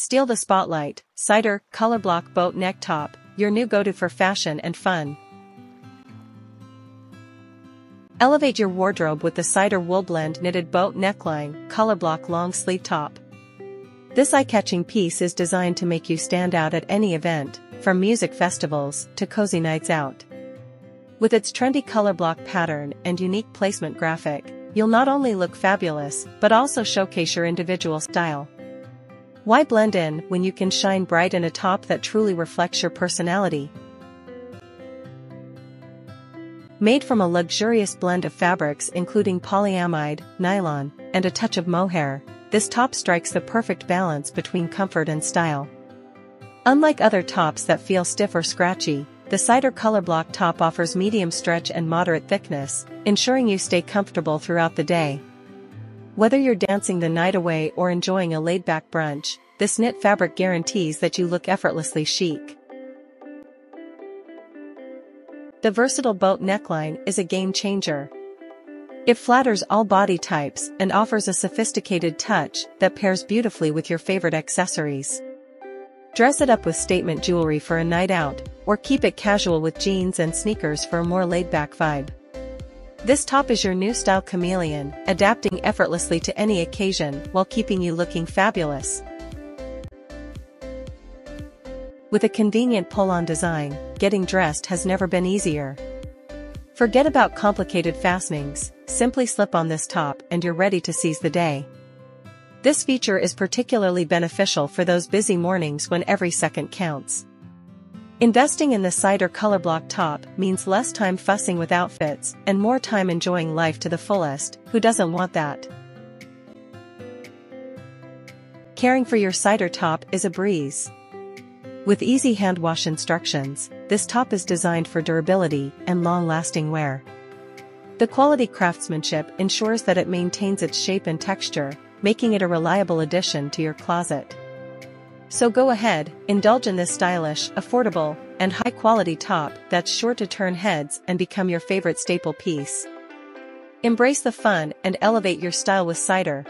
Steal the spotlight. Cider, color block boat neck top, your new go-to for fashion and fun. Elevate your wardrobe with the Cider wool blend knitted boat neckline, color block long sleeve top. This eye-catching piece is designed to make you stand out at any event, from music festivals to cozy nights out. With its trendy color block pattern and unique placement graphic, you'll not only look fabulous, but also showcase your individual style. Why blend in when you can shine bright in a top that truly reflects your personality? Made from a luxurious blend of fabrics including polyamide, nylon, and a touch of mohair, this top strikes the perfect balance between comfort and style. Unlike other tops that feel stiff or scratchy, the Cider color block top offers medium stretch and moderate thickness, ensuring you stay comfortable throughout the day. Whether you're dancing the night away or enjoying a laid-back brunch, this knit fabric guarantees that you look effortlessly chic. The versatile boat neckline is a game-changer. It flatters all body types and offers a sophisticated touch that pairs beautifully with your favorite accessories. Dress it up with statement jewelry for a night out, or keep it casual with jeans and sneakers for a more laid-back vibe. This top is your new style chameleon, adapting effortlessly to any occasion while keeping you looking fabulous. With a convenient pull-on design, getting dressed has never been easier. Forget about complicated fastenings, simply slip on this top and you're ready to seize the day. This feature is particularly beneficial for those busy mornings when every second counts. Investing in the Cider color block top means less time fussing with outfits and more time enjoying life to the fullest. Who doesn't want that? Caring for your Cider top is a breeze. With easy hand wash instructions, this top is designed for durability and long-lasting wear. The quality craftsmanship ensures that it maintains its shape and texture, making it a reliable addition to your closet. So go ahead, indulge in this stylish, affordable, and high-quality top that's sure to turn heads and become your favorite staple piece. Embrace the fun and elevate your style with Cider.